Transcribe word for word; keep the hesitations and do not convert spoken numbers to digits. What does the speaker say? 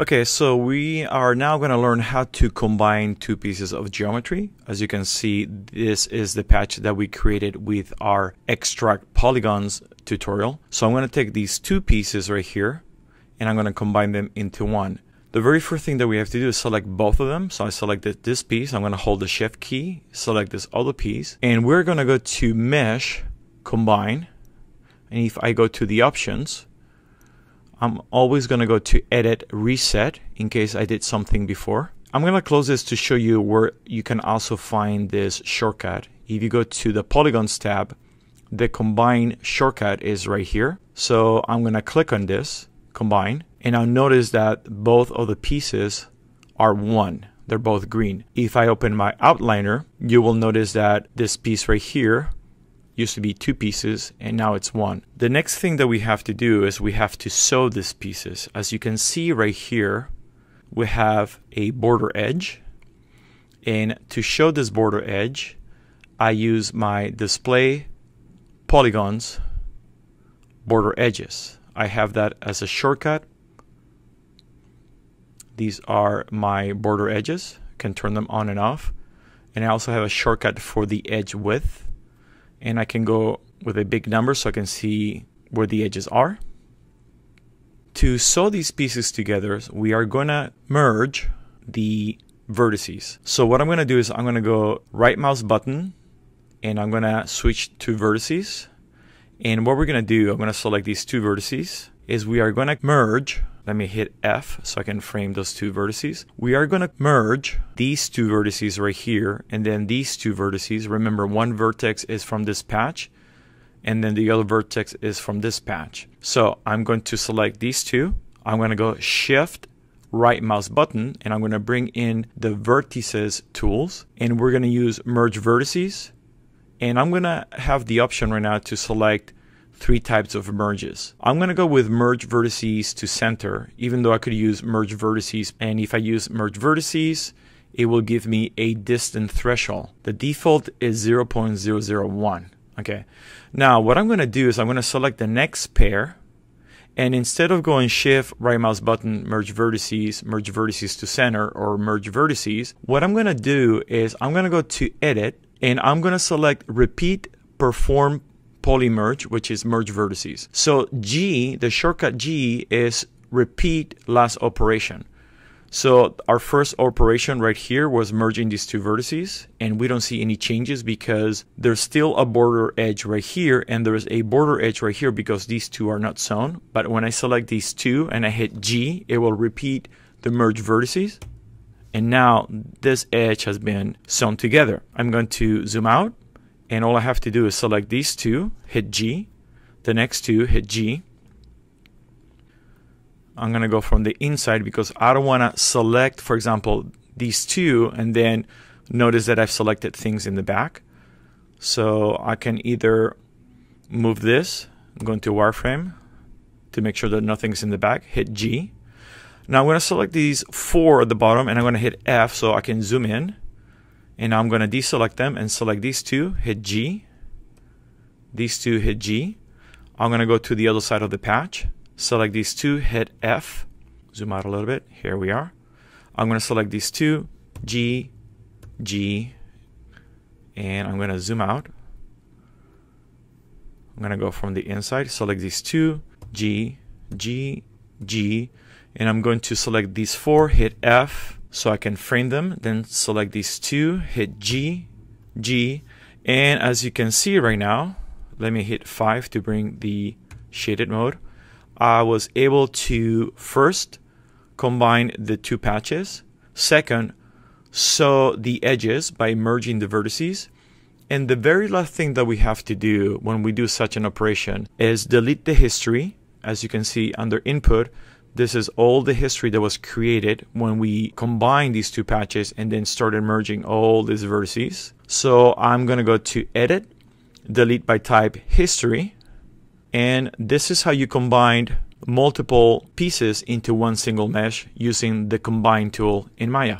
Okay, so we are now going to learn how to combine two pieces of geometry. As you can see, this is the patch that we created with our Extract Polygons tutorial. So I'm going to take these two pieces right here and I'm going to combine them into one. The very first thing that we have to do is select both of them. So I selected this piece, I'm going to hold the Shift key, select this other piece, and we're going to go to Mesh, Combine, and if I go to the options, I'm always going to go to Edit, Reset, in case I did something before. I'm going to close this to show you where you can also find this shortcut. If you go to the Polygons tab, the Combine shortcut is right here. So I'm going to click on this, Combine, and I'll notice that both of the pieces are one. They're both green. If I open my Outliner, you will notice that this piece right here used to be two pieces and now it's one. The next thing that we have to do is we have to sew these pieces. As you can see right here, we have a border edge, and to show this border edge, I use my display polygons border edges. I have that as a shortcut. These are my border edges. I can turn them on and off, and I also have a shortcut for the edge width. And I can go with a big number so I can see where the edges are. To sew these pieces together, we are going to merge the vertices. So what I'm going to do is I'm going to go right mouse button and I'm going to switch to vertices. And what we're going to do, I'm going to select these two vertices, is we are going to merge. Let me hit F so I can frame those two vertices. We are going to merge these two vertices right here and then these two vertices. Remember, one vertex is from this patch and then the other vertex is from this patch. So I'm going to select these two. I'm going to go Shift, right mouse button, and I'm going to bring in the vertices tools, and we're going to use merge vertices. And I'm going to have the option right now to select three types of merges. I'm going to go with merge vertices to center, even though I could use merge vertices. And if I use merge vertices, it will give me a distance threshold. The default is zero point zero zero one. Okay. Now what I'm going to do is I'm going to select the next pair, and instead of going Shift, right mouse button, merge vertices, merge vertices to center, or merge vertices, what I'm going to do is I'm going to go to Edit, and I'm going to select Repeat Perform Polymerge, which is merge vertices. So G, the shortcut G, is repeat last operation. So our first operation right here was merging these two vertices, and we don't see any changes because there's still a border edge right here and there is a border edge right here because these two are not sewn. But when I select these two and I hit G, it will repeat the merge vertices, and now this edge has been sewn together. I'm going to zoom out, and all I have to do is select these two, hit G, the next two, hit G. I'm going to go from the inside because I don't want to select, for example, these two and then notice that I've selected things in the back. So I can either move this, I'm going to wireframe to make sure that nothing's in the back, hit G. Now I'm going to select these four at the bottom and I'm going to hit F so I can zoom in. And I'm going to deselect them and select these two, hit G, these two, hit G. I'm going to go to the other side of the patch, select these two, hit F, zoom out a little bit, here we are. I'm going to select these two, G, G, and I'm going to zoom out. I'm going to go from the inside, select these two, G, G, G, and I'm going to select these four, hit F, so I can frame them, then select these two, hit G, G, and as you can see right now, let me hit five to bring the shaded mode. I was able to first combine the two patches, second, sew the edges by merging the vertices, and the very last thing that we have to do when we do such an operation is delete the history. As you can see under input, this is all the history that was created when we combined these two patches and then started merging all these vertices. So I'm going to go to Edit, Delete by Type, History. And this is how you combined multiple pieces into one single mesh using the Combine tool in Maya.